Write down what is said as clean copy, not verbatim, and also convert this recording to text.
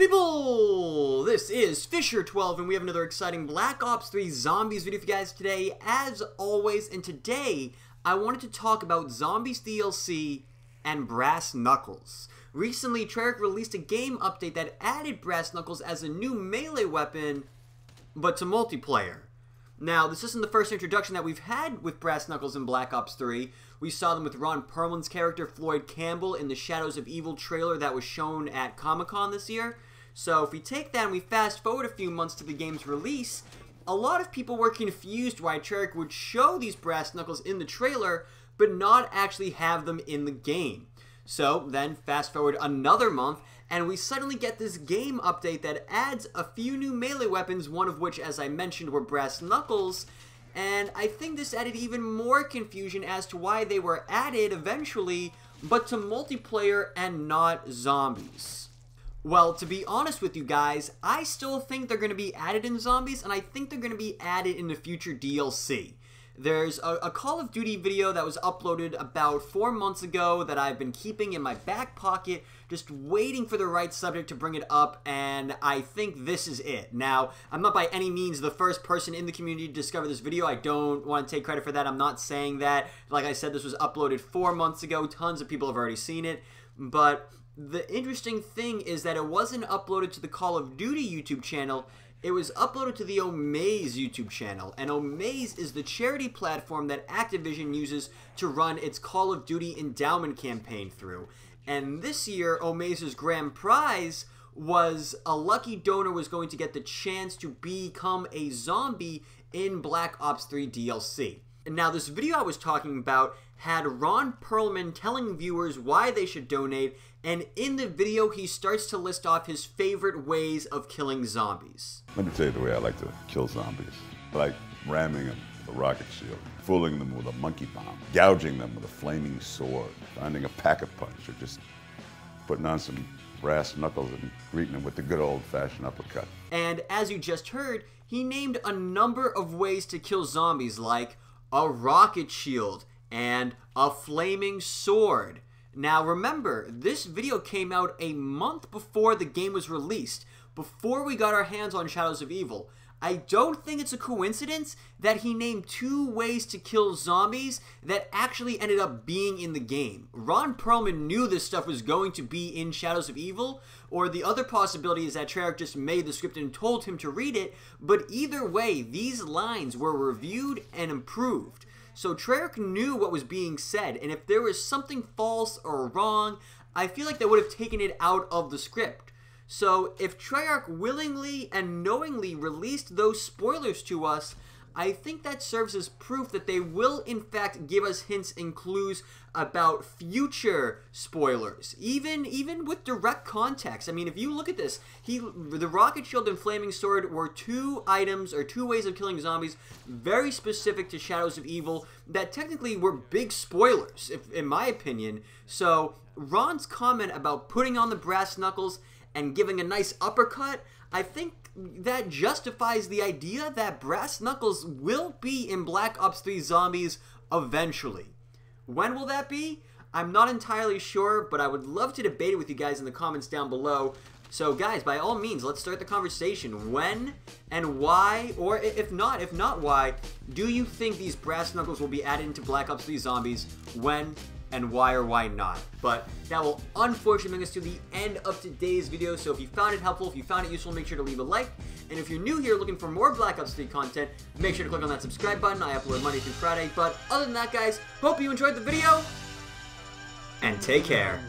people, this is Fisher12 and we have another exciting Black Ops 3 Zombies video for you guys today, as always. And today I wanted to talk about Zombies DLC and Brass Knuckles. Recently, Treyarch released a game update that added Brass Knuckles as a new melee weapon, but to multiplayer. Now, this isn't the first introduction that we've had with Brass Knuckles in Black Ops 3. We saw them with Ron Perlman's character, Floyd Campbell, in the Shadows of Evil trailer that was shown at Comic-Con this year. So if we take that and we fast forward a few months to the game's release, a lot of people were confused why Treyarch would show these Brass Knuckles in the trailer, but not actually have them in the game. So then fast forward another month, and we suddenly get this game update that adds a few new melee weapons, one of which, as I mentioned, were Brass Knuckles. And I think this added even more confusion as to why they were added eventually, but to multiplayer and not zombies. Well, to be honest with you guys, I still think they're going to be added in zombies, and I think they're going to be added in the future DLC. There's a Call of Duty video that was uploaded about 4 months ago that I've been keeping in my back pocket, just waiting for the right subject to bring it up, and I think this is it. Now, I'm not by any means the first person in the community to discover this video. I don't want to take credit for that. I'm not saying that. Like I said, this was uploaded 4 months ago. Tons of people have already seen it, but the interesting thing is that it wasn't uploaded to the Call of Duty YouTube channel. It was uploaded to the Omaze YouTube channel, and Omaze is the charity platform that Activision uses to run its Call of Duty endowment campaign through. And this year, Omaze's grand prize was a lucky donor was going to get the chance to become a zombie in Black Ops 3 DLC. And now, this video I was talking about had Ron Perlman telling viewers why they should donate, and in the video he starts to list off his favorite ways of killing zombies. Let me tell you the way I like to kill zombies. I like ramming them with a rocket shield, fooling them with a monkey bomb, gouging them with a flaming sword, finding a pack-a-punch, or just putting on some brass knuckles and greeting them with the good old-fashioned uppercut. And as you just heard, he named a number of ways to kill zombies, like a rocket shield and a flaming sword. Now remember, this video came out a month before the game was released, before we got our hands on Shadows of Evil. I don't think it's a coincidence that he named 2 ways to kill zombies that actually ended up being in the game. Ron Perlman knew this stuff was going to be in Shadows of Evil, or the other possibility is that Treyarch just made the script and told him to read it, but either way, these lines were reviewed and improved. So Treyarch knew what was being said, and if there was something false or wrong, I feel like they would have taken it out of the script. So if Treyarch willingly and knowingly released those spoilers to us, I think that serves as proof that they will in fact give us hints and clues about future spoilers, even with direct context. I mean, if you look at this, the rocket shield and flaming sword were 2 items or 2 ways of killing zombies very specific to Shadows of Evil that technically were big spoilers, in my opinion. So Ron's comment about putting on the brass knuckles and giving a nice uppercut, I think that justifies the idea that Brass Knuckles will be in Black Ops 3 Zombies eventually. When will that be? I'm not entirely sure, but I would love to debate it with you guys in the comments down below. So guys, by all means, let's start the conversation. When and why, or if not why, do you think these Brass Knuckles will be added into Black Ops 3 Zombies? When and why or why not? But that will unfortunately bring us to the end of today's video. So if you found it helpful, if you found it useful, make sure to leave a like. And if you're new here looking for more Black Ops 3 content, make sure to click on that subscribe button. I upload Monday through Friday. But other than that, guys, hope you enjoyed the video and take care.